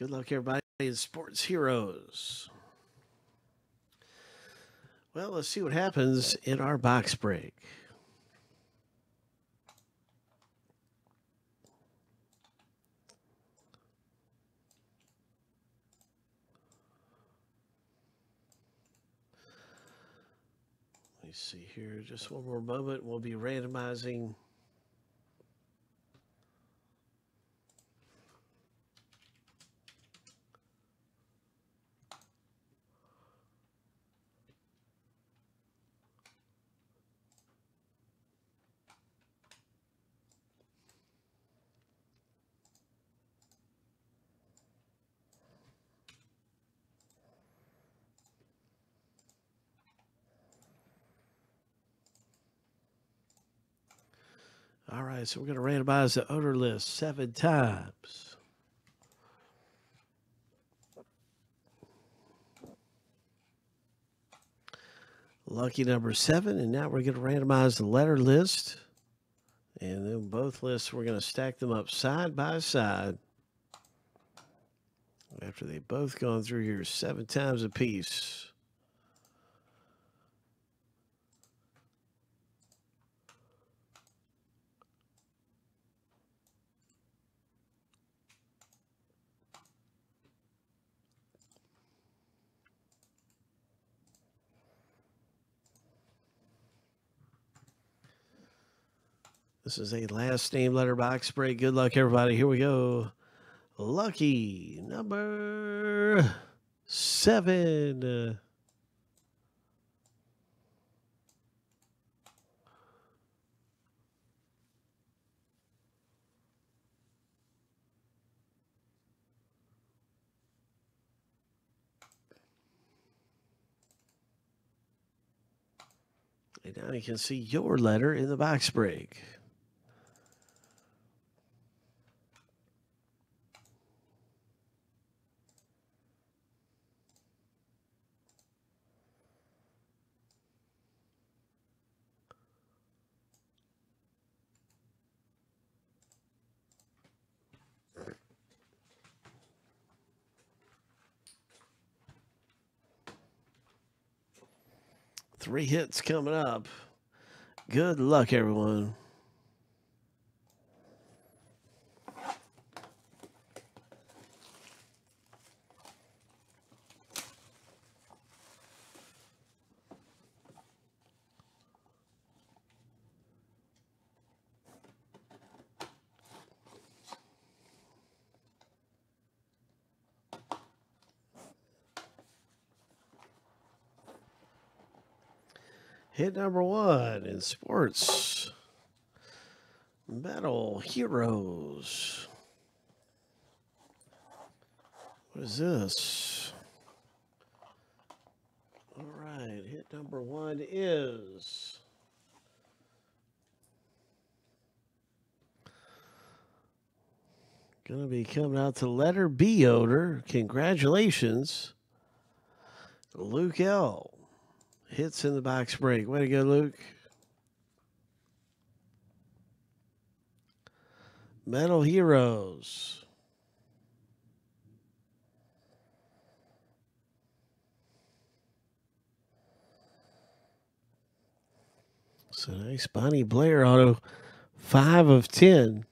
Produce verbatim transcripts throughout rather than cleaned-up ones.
Good luck, everybody, in Sports Heroes. Well, let's see what happens in our box break. Let me see here. Just one more moment. We'll be randomizing. All right, so we're going to randomize the order list seven times. Lucky number seven, and now we're going to randomize the letter list. And then both lists, we're going to stack them up side by side. After they've both gone through here seven times apiece. This is a last name letter box break. Good luck, everybody. Here we go. Lucky number seven. And now you can see your letter in the box break. Three hits coming up. Good luck, everyone. Hit number one in Sports Metal Heroes. What is this? All right, hit number one is going to be coming out to letter B order. Congratulations, Luke L. Hits in the box break. Way to go, Luke. Metal Heroes. So nice. Bonnie Blair auto. Five of ten.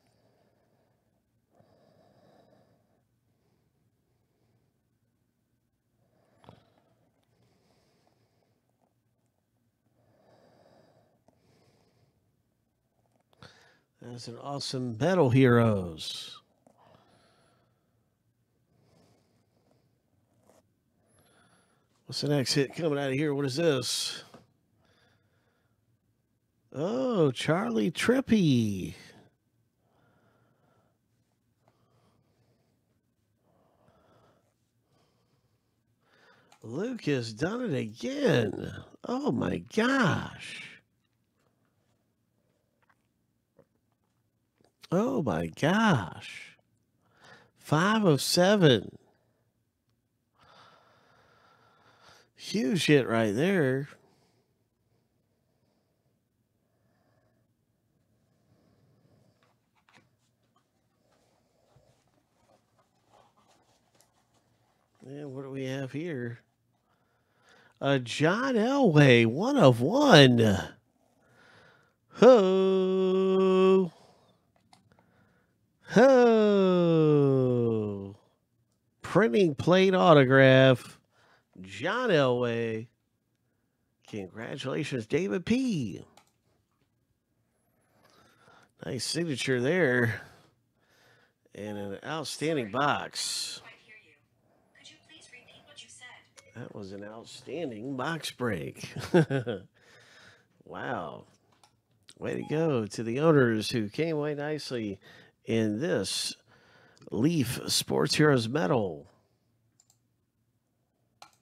That's an awesome Metal Heroes. What's the next hit coming out of here? What is this? Oh, Charlie Trippy. Luke has done it again. Oh, my gosh. Oh, my gosh. Five of seven. Huge hit right there. And what do we have here? Uh, John Elway, one of one. Ho. Ho. Printing plate autograph. John Elway. Congratulations, David P. Nice signature there. And an outstanding box. That was an outstanding box break. Wow. Way to go to the owners who came away nicely in this Leaf Sports Heroes medal.